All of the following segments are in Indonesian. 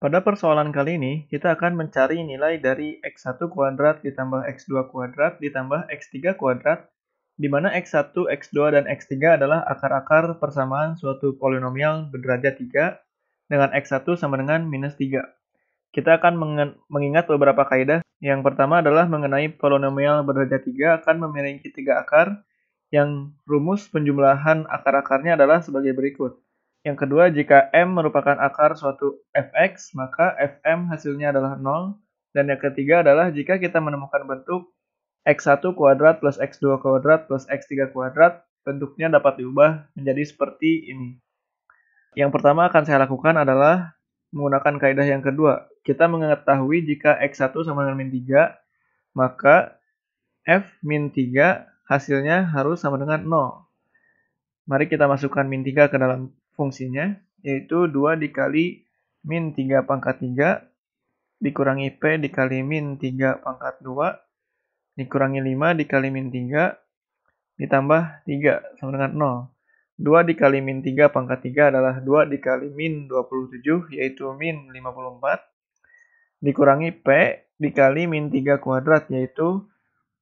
Pada persoalan kali ini, kita akan mencari nilai dari x1 kuadrat ditambah x2 kuadrat ditambah x3 kuadrat, di mana x1, x2, dan x3 adalah akar-akar persamaan suatu polinomial berderajat 3 dengan x1 sama dengan minus 3. Kita akan mengingat beberapa kaidah. Yang pertama adalah mengenai polinomial berderajat 3 akan memiliki 3 akar, yang rumus penjumlahan akar-akarnya adalah sebagai berikut. Yang kedua, jika M merupakan akar suatu fx, maka fm hasilnya adalah 0. Dan yang ketiga adalah jika kita menemukan bentuk x1 kuadrat plus x2 kuadrat plus x3 kuadrat, bentuknya dapat diubah menjadi seperti ini. Yang pertama akan saya lakukan adalah menggunakan kaidah yang kedua. Kita mengetahui jika x1 sama dengan min 3, maka f min 3 hasilnya harus sama dengan 0. Mari kita masukkan min 3 ke dalam fungsinya, yaitu 2 dikali min 3 pangkat 3 dikurangi P dikali min 3 pangkat 2 dikurangi 5 dikali min 3 ditambah 3 sama dengan 0. 2 dikali min 3 pangkat 3 adalah 2 dikali min 27, yaitu min 54, dikurangi P dikali min 3 kuadrat, yaitu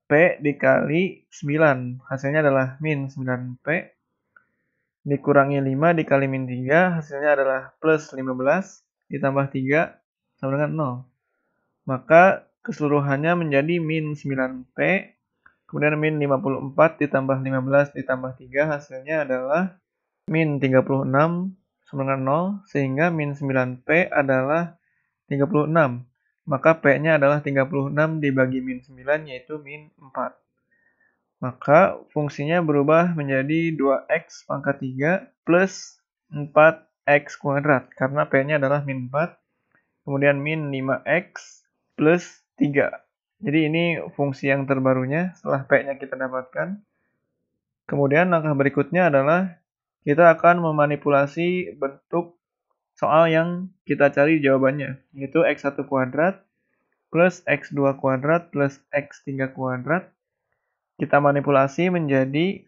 P dikali 9, hasilnya adalah min 9P, dikurangi 5 dikali min 3, hasilnya adalah plus 15, ditambah 3, sama dengan 0. Maka keseluruhannya menjadi min 9P, kemudian min 54 ditambah 15 ditambah 3, hasilnya adalah min 36, sama dengan 0, sehingga min 9P adalah 36. Maka P-nya adalah 36 dibagi min 9, yaitu min 4. Maka fungsinya berubah menjadi 2x pangkat 3 plus 4x kuadrat, karena p-nya adalah min 4, kemudian min 5x plus 3. Jadi ini fungsi yang terbarunya setelah p-nya kita dapatkan. Kemudian langkah berikutnya adalah kita akan memanipulasi bentuk soal yang kita cari jawabannya, yaitu x1 kuadrat plus x2 kuadrat plus x3 kuadrat. Kita manipulasi menjadi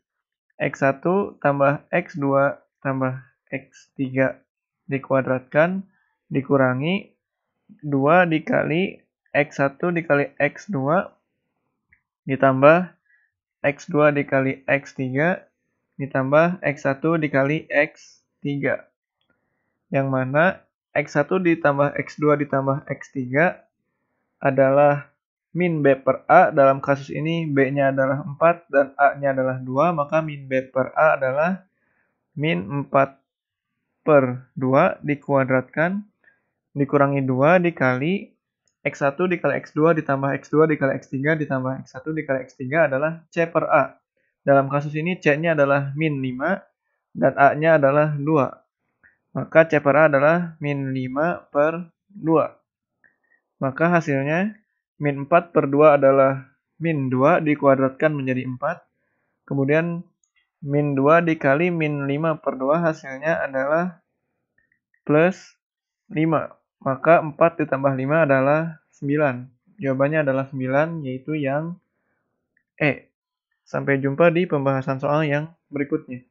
x1 tambah x2 tambah x3 dikuadratkan dikurangi 2 dikali x1 dikali x2 ditambah x2 dikali x3 ditambah x1 dikali x3. Yang mana x1 ditambah x2 ditambah x3 adalah min B per A, dalam kasus ini B-nya adalah 4 dan A-nya adalah 2, maka min B per A adalah min 4 per 2 dikuadratkan, dikurangi 2 dikali X1 dikali X2 ditambah X2 dikali X3 ditambah X1 dikali X3 adalah C per A. Dalam kasus ini C-nya adalah min 5 dan A-nya adalah 2. Maka C per A adalah min 5 per 2. Maka hasilnya min 4 per 2 adalah min 2 dikuadratkan menjadi 4. Kemudian min 2 dikali min 5 per 2 hasilnya adalah plus 5. Maka 4 ditambah 5 adalah 9. Jawabannya adalah 9, yaitu yang E. Sampai jumpa di pembahasan soal yang berikutnya.